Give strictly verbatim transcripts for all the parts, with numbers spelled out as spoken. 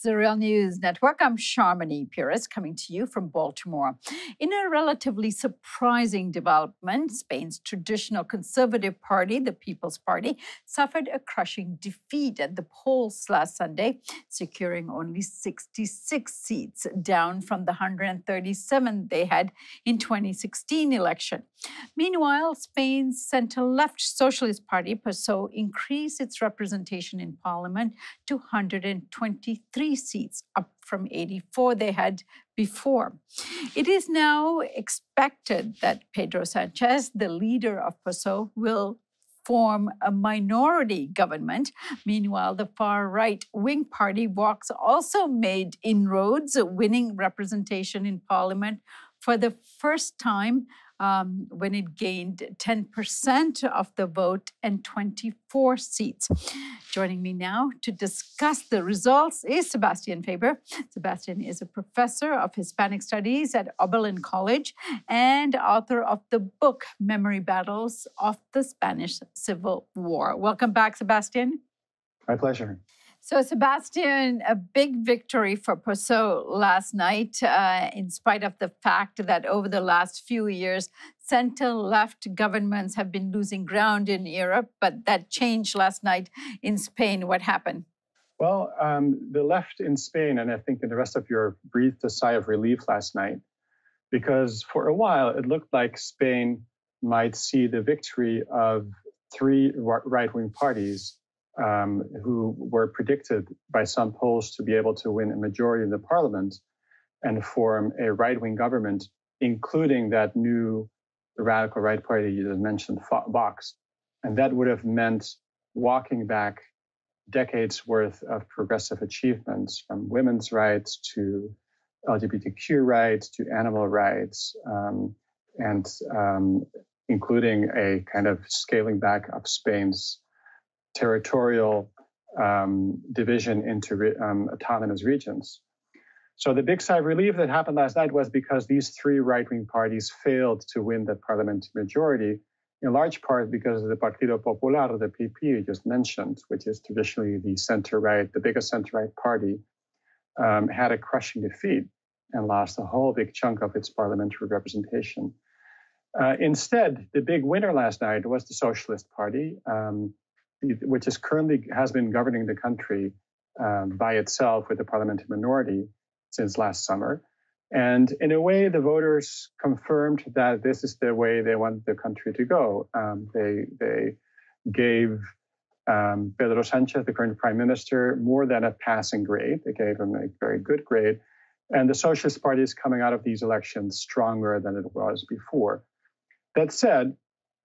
It's the Real News Network. I'm Sharmene Pires, coming to you from Baltimore. In a relatively surprising development, Spain's traditional conservative party, the People's Party, suffered a crushing defeat at the polls last Sunday, securing only sixty-six seats, down from the one hundred thirty-seven they had in twenty sixteen election. Meanwhile, Spain's center-left Socialist Party, P S O E, increased its representation in parliament to one hundred twenty-three seats, up from eighty-four they had before. It is now expected that Pedro Sanchez, the leader of P S O E, will form a minority government. Meanwhile, the far-right wing party Vox also made inroads, winning representation in parliament for the first time Um, when it gained ten percent of the vote and twenty-four seats. Joining me now to discuss the results is Sebastian Faber. Sebastian is a professor of Hispanic Studies at Oberlin College and author of the book, Memory Battles of the Spanish Civil War. Welcome back, Sebastian. My pleasure. So, Sebastian, a big victory for P S O E last night, uh, in spite of the fact that over the last few years, center-left governments have been losing ground in Europe, but that changed last night in Spain. What happened? Well, um, the left in Spain, and I think the rest of Europe, breathed a sigh of relief last night, because for a while, it looked like Spain might see the victory of three right-wing parties Um, who were predicted by some polls to be able to win a majority in the parliament and form a right-wing government, including that new radical right party you just mentioned, Vox. And that would have meant walking back decades worth of progressive achievements, from women's rights to L G B T Q rights to animal rights, um, and um, including a kind of scaling back of Spain's territorial um, division into re um, autonomous regions. So the big sigh of relief that happened last night was because these three right-wing parties failed to win the parliamentary majority, in large part because of the Partido Popular, the P P you just mentioned, which is traditionally the center-right, the biggest center-right party, um, had a crushing defeat and lost a whole big chunk of its parliamentary representation. Uh, instead, the big winner last night was the Socialist Party, um, which is currently has been governing the country um, by itself with the parliamentary minority since last summer. And in a way, the voters confirmed that this is the way they want the country to go. Um, they, they gave um, Pedro Sanchez, the current prime minister, more than a passing grade. They gave him a very good grade. And the Socialist Party is coming out of these elections stronger than it was before. That said,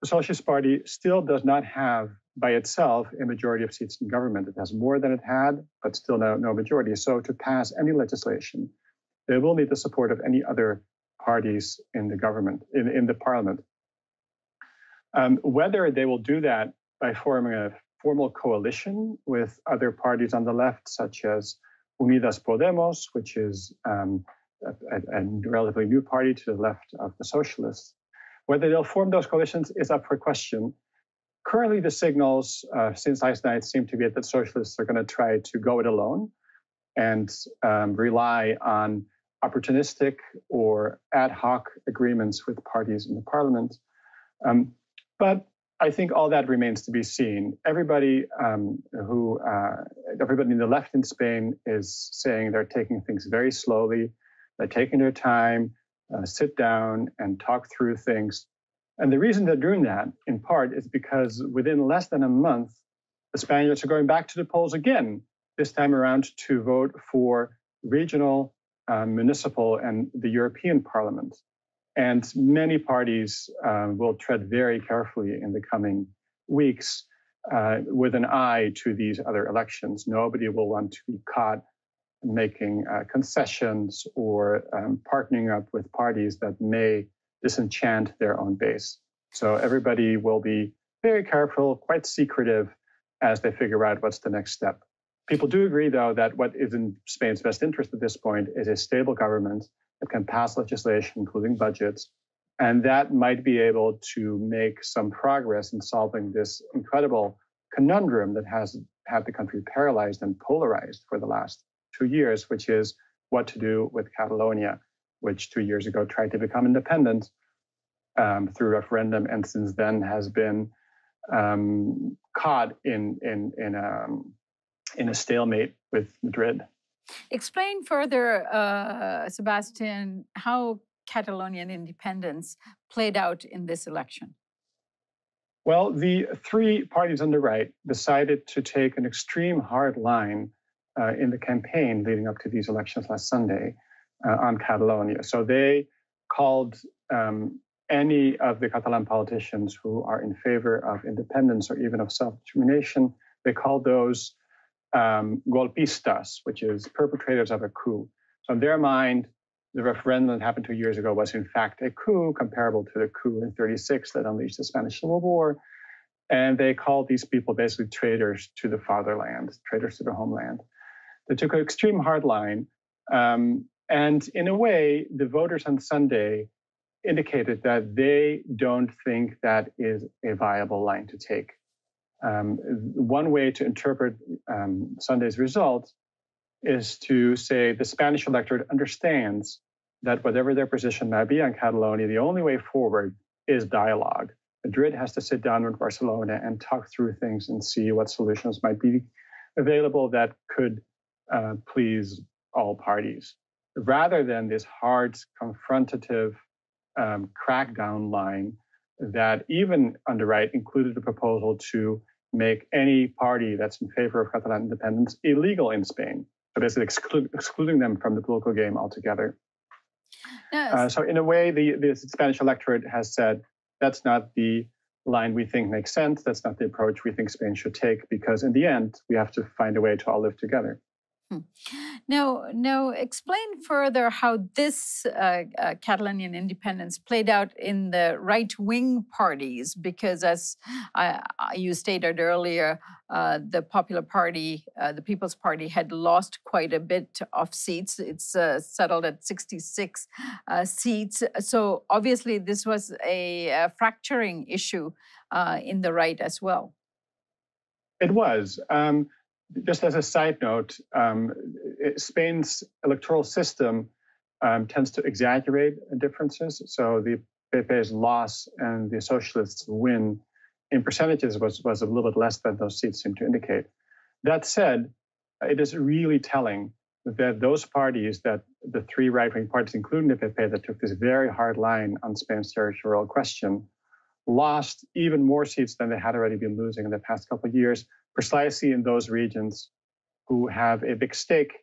the Socialist Party still does not have by itself a majority of seats in government. It has more than it had, but still no, no majority. So to pass any legislation, they will need the support of any other parties in the government, in, in the parliament. Um, whether they will do that by forming a formal coalition with other parties on the left, such as Unidas Podemos, which is um, a, a relatively new party to the left of the socialists, whether they'll form those coalitions is up for question. Currently, the signals uh, since last night seem to be that socialists are going to try to go it alone and um, rely on opportunistic or ad hoc agreements with parties in the parliament. Um, but I think all that remains to be seen. Everybody um, who, uh, everybody in the left in Spain is saying they're taking things very slowly. They're taking their time, uh, sit down and talk through things. And the reason they're doing that, in part, is because within less than a month, the Spaniards are going back to the polls again, this time around to vote for regional, uh, municipal, and the European Parliament. And many parties uh, will tread very carefully in the coming weeks uh, with an eye to these other elections. Nobody will want to be caught making uh, concessions or um, partnering up with parties that may disenchant their own base. So everybody will be very careful, quite secretive, as they figure out what's the next step. People do agree, though, that what is in Spain's best interest at this point is a stable government that can pass legislation, including budgets, and that might be able to make some progress in solving this incredible conundrum that has had the country paralyzed and polarized for the last two years, which is what to do with Catalonia, which two years ago tried to become independent um, through referendum, and since then has been um, caught in in in um, in a stalemate with Madrid. Explain further, uh, Sebastian, how Catalonian independence played out in this election. Well, the three parties on the right decided to take an extreme hard line uh, in the campaign leading up to these elections last Sunday uh, on Catalonia. So they called um, any of the Catalan politicians who are in favor of independence or even of self-determination, they called those um, golpistas, which is perpetrators of a coup. So in their mind, the referendum that happened two years ago was in fact a coup comparable to the coup in thirty-six that unleashed the Spanish Civil War. And they called these people basically traitors to the fatherland, traitors to their homeland. They took an extreme hard line. Um, and in a way, the voters on Sunday indicated that they don't think that is a viable line to take. Um, one way to interpret um, Sunday's results is to say the Spanish electorate understands that whatever their position might be on Catalonia, the only way forward is dialogue. Madrid has to sit down with Barcelona and talk through things and see what solutions might be available that could uh, please all parties, rather than this hard, confrontative um, crackdown line that even on the right included a proposal to make any party that's in favor of Catalan independence illegal in Spain. So basically exclu excluding them from the political game altogether. Yes. Uh, so in a way, the, the Spanish electorate has said, that's not the line we think makes sense. That's not the approach we think Spain should take, because in the end, we have to find a way to all live together. Hmm. Now, now, explain further how this uh, uh, Catalonian independence played out in the right-wing parties, because as uh, you stated earlier, uh, the Popular Party, uh, the People's Party, had lost quite a bit of seats. It's uh, settled at sixty-six uh, seats. So obviously this was a, a fracturing issue uh, in the right as well. It was. Um, Just as a side note, um, it, Spain's electoral system um, tends to exaggerate differences. So the P P's loss and the socialists' win in percentages was, was a little bit less than those seats seem to indicate. That said, it is really telling that those parties, that the three right-wing parties, including the P P, that took this very hard line on Spain's territorial question, lost even more seats than they had already been losing in the past couple of years, precisely in those regions who have a big stake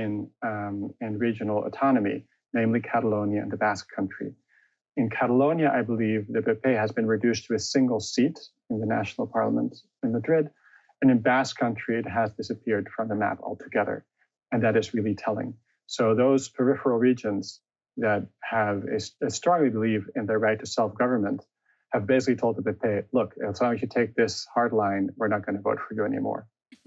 in, um, in regional autonomy, namely Catalonia and the Basque Country. In Catalonia, I believe the P P has been reduced to a single seat in the national parliament in Madrid, and in Basque Country, it has disappeared from the map altogether, and that is really telling. So those peripheral regions that have a, a strongly believe in their right to self-government have basically told the P P, look, as long as you take this hard line, we're not going to vote for you anymore.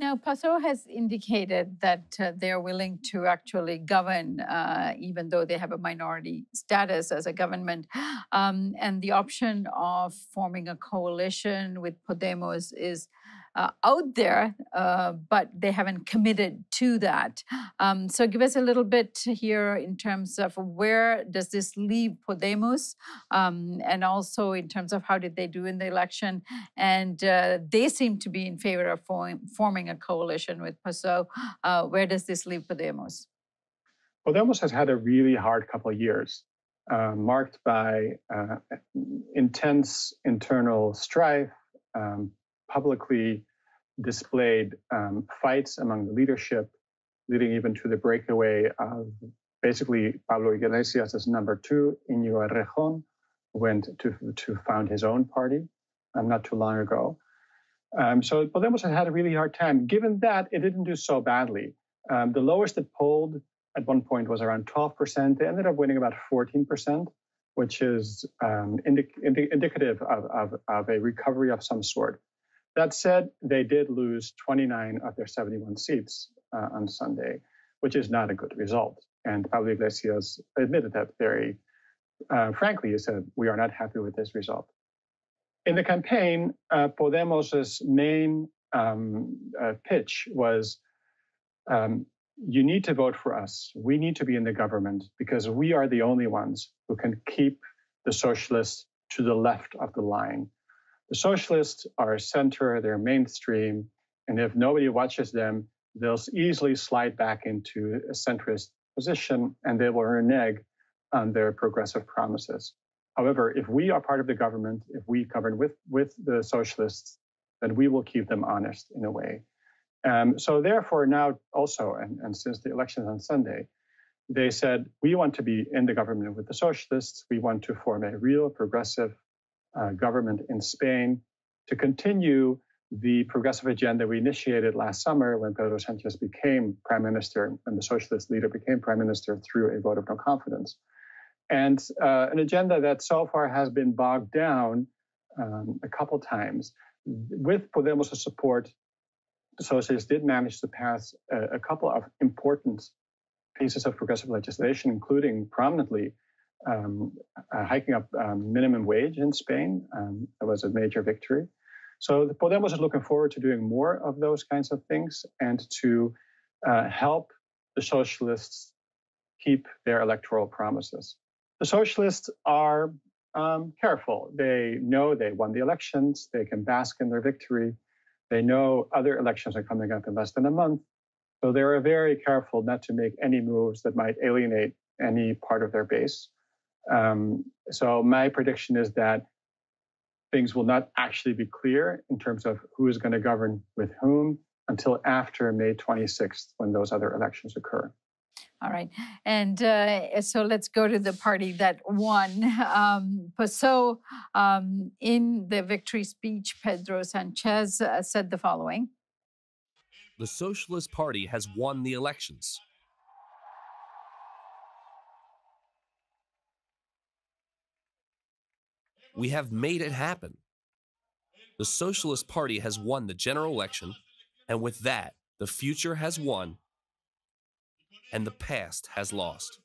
Now, PASOK has indicated that uh, they're willing to actually govern, uh, even though they have a minority status as a government. Um, and the option of forming a coalition with Podemos is uh, out there, uh, but they haven't committed to that. Um, so give us a little bit here in terms of where does this leave Podemos? Um, and also in terms of how did they do in the election? And uh, they seem to be in favor of form forming a coalition with PASOK. Uh, where does this leave Podemos? Podemos has had a really hard couple of years, uh, marked by uh, intense internal strife, um, publicly displayed um, fights among the leadership, leading even to the breakaway of basically Pablo Iglesias as number two. Inigo Arrejon went to, to found his own party um, not too long ago. Um, so Podemos had had a really hard time. Given that, it didn't do so badly. Um, the lowest it polled at one point was around twelve percent. They ended up winning about fourteen percent, which is um, indic indic indicative of, of, of a recovery of some sort. That said, they did lose twenty-nine of their seventy-one seats uh, on Sunday, which is not a good result. And Pablo Iglesias admitted that very uh, frankly. He said, we are not happy with this result. In the campaign, uh, Podemos's main um, uh, pitch was um, you need to vote for us. We need to be in the government because we are the only ones who can keep the socialists to the left of the line. The socialists are center, they're mainstream, and if nobody watches them, they'll easily slide back into a centrist position and they will renege on their progressive promises. However, if we are part of the government, if we govern with, with the socialists, then we will keep them honest in a way. Um, so therefore now also, and, and since the elections on Sunday, they said, we want to be in the government with the socialists. We want to form a real progressive uh, government in Spain to continue the progressive agenda we initiated last summer when Pedro Sanchez became prime minister and the socialist leader became prime minister through a vote of no confidence. And uh, an agenda that so far has been bogged down um, a couple times. With Podemos' support, the socialists did manage to pass a, a couple of important pieces of progressive legislation, including prominently um, uh, hiking up um, minimum wage in Spain. Um, that was a major victory. So the Podemos is looking forward to doing more of those kinds of things and to uh, help the socialists keep their electoral promises. The socialists are um, careful. They know they won the elections. They can bask in their victory. They know other elections are coming up in less than a month. So they are very careful not to make any moves that might alienate any part of their base. Um, so my prediction is that things will not actually be clear in terms of who is going to govern with whom until after May twenty-sixth, when those other elections occur. All right. And uh, so let's go to the party that won. Um, so um, in the victory speech, Pedro Sanchez uh, said the following. The Socialist Party has won the elections. We have made it happen. The Socialist Party has won the general election, and with that, the future has won, and the past has lost.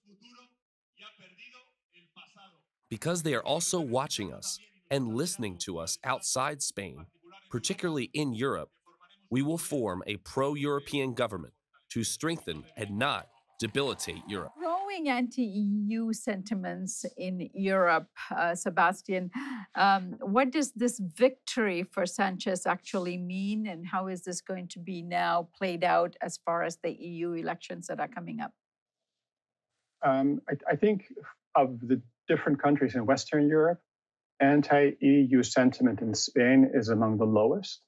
Because they are also watching us and listening to us outside Spain, particularly in Europe, we will form a pro-European government to strengthen and not debilitate Europe. Growing anti-E U sentiments in Europe, uh, Sebastian, um, what does this victory for Sanchez actually mean, and how is this going to be now played out as far as the E U elections that are coming up? Um, I, I think of the different countries in Western Europe, anti-E U sentiment in Spain is among the lowest.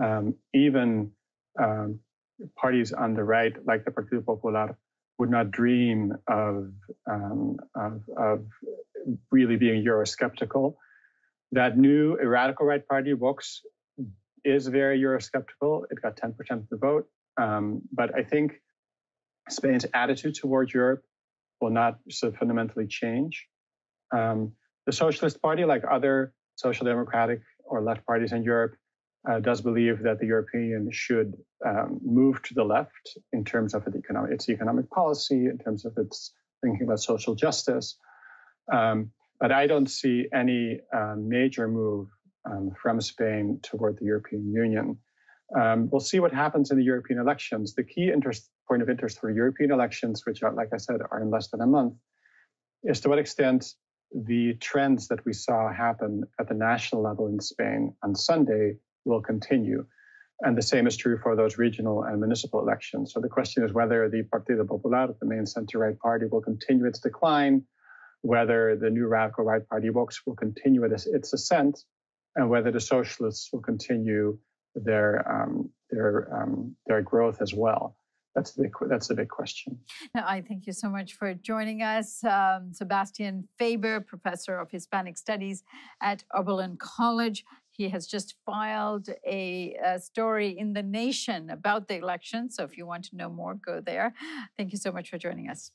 Um, even um, parties on the right, like the Partido Popular, would not dream of, um, of, of really being Eurosceptical. That new radical right party, Vox, is very Eurosceptical. It got ten percent of the vote. Um, but I think Spain's attitude toward Europe will not so fundamentally change. Um, the Socialist Party, like other social democratic or left parties in Europe, Uh, does believe that the European Union should um, move to the left in terms of its economic, its economic policy, in terms of its thinking about social justice. Um, but I don't see any uh, major move um, from Spain toward the European Union. Um, we'll see what happens in the European elections. The key interest, point of interest for European elections, which are, like I said, are in less than a month, is to what extent the trends that we saw happen at the national level in Spain on Sunday will continue. And the same is true for those regional and municipal elections. So the question is whether the Partido Popular, the main center-right party, will continue its decline, whether the new radical right party Vox will continue its, its ascent, and whether the socialists will continue their, um, their, um, their growth as well. That's the, that's the big question. Now, I thank you so much for joining us. Um, Sebastian Faber, professor of Hispanic Studies at Oberlin College. He has just filed a, a story in The Nation about the election. So if you want to know more, go there. Thank you so much for joining us.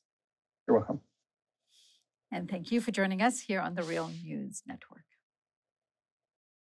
You're welcome. And thank you for joining us here on the Real News Network.